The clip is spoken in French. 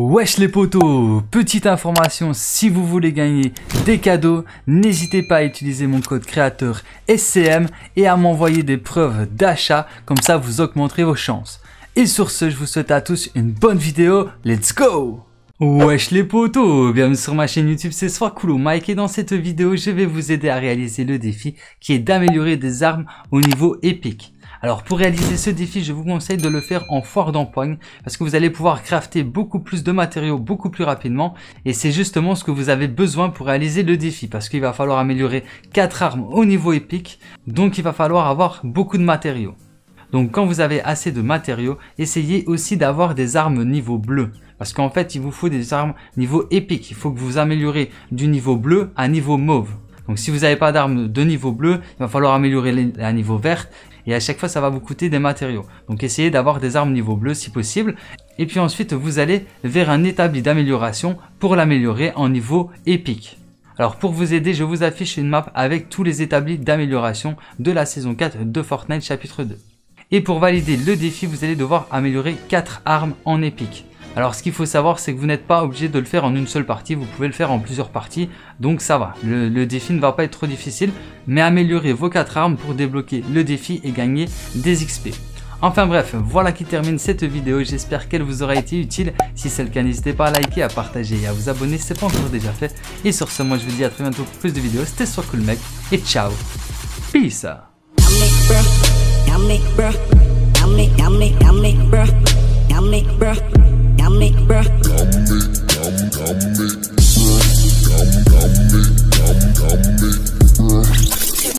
Wesh les potos, petite information, si vous voulez gagner des cadeaux, n'hésitez pas à utiliser mon code créateur SCM et à m'envoyer des preuves d'achat, comme ça vous augmenterez vos chances. Et sur ce, je vous souhaite à tous une bonne vidéo, let's go! Wesh les potos, bienvenue sur ma chaîne YouTube, c'est Soiscool Mec et dans cette vidéo, je vais vous aider à réaliser le défi qui est d'améliorer des armes au niveau épique. Alors pour réaliser ce défi, je vous conseille de le faire en foire d'empoigne parce que vous allez pouvoir crafter beaucoup plus de matériaux beaucoup plus rapidement et c'est justement ce que vous avez besoin pour réaliser le défi parce qu'il va falloir améliorer 4 armes au niveau épique, donc il va falloir avoir beaucoup de matériaux. Donc quand vous avez assez de matériaux, essayez aussi d'avoir des armes niveau bleu parce qu'en fait il vous faut des armes niveau épique, il faut que vous améliorez du niveau bleu à niveau mauve. Donc si vous n'avez pas d'armes de niveau bleu, il va falloir améliorer à niveau vert. Et à chaque fois, ça va vous coûter des matériaux. Donc essayez d'avoir des armes niveau bleu si possible. Et puis ensuite, vous allez vers un établi d'amélioration pour l'améliorer en niveau épique. Alors pour vous aider, je vous affiche une map avec tous les établis d'amélioration de la saison 4 de Fortnite chapitre 2. Et pour valider le défi, vous allez devoir améliorer 4 armes en épique. Alors ce qu'il faut savoir, c'est que vous n'êtes pas obligé de le faire en une seule partie, vous pouvez le faire en plusieurs parties, donc ça va, le défi ne va pas être trop difficile, mais améliorez vos 4 armes pour débloquer le défi et gagner des XP. Enfin bref, voilà qui termine cette vidéo, j'espère qu'elle vous aura été utile, si c'est le cas n'hésitez pas à liker, à partager et à vous abonner, c'est pas encore déjà fait, et sur ce moi je vous dis à très bientôt pour plus de vidéos, c'était Soiscool Mec, et ciao, peace.